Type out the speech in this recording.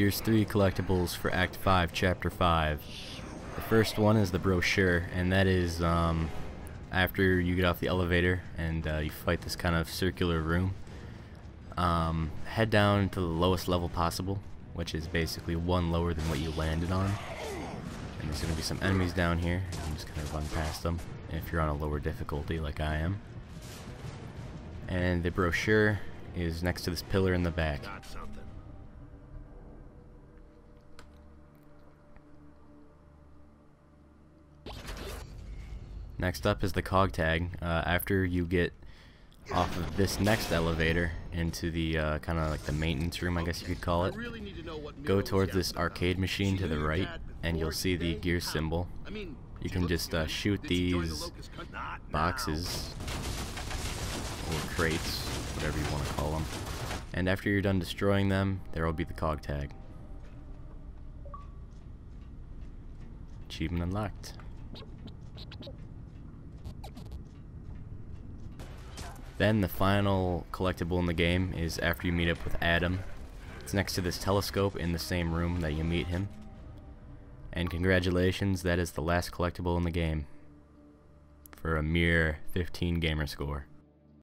Gears 3 collectibles for Act 5, Chapter 5. The first one is the brochure, and that is after you get off the elevator and you fight this kind of circular room. Head down to the lowest level possible, which is basically one lower than what you landed on. And there's going to be some enemies down here. I'm just going to run past them if you're on a lower difficulty like I am. And the brochure is next to this pillar in the back. Next up is the COG tag. After you get off of this next elevator into the kind of like the maintenance room, I guess you could call it, go towards this arcade machine to the right and you'll see the gear symbol. You can just shoot these boxes or crates, whatever you want to call them, and after you're done destroying them, there will be the COG tag. Achievement unlocked. Then the final collectible in the game is after you meet up with Adam. It's next to this telescope in the same room that you meet him. And congratulations, that is the last collectible in the game for a mere 15 gamer score.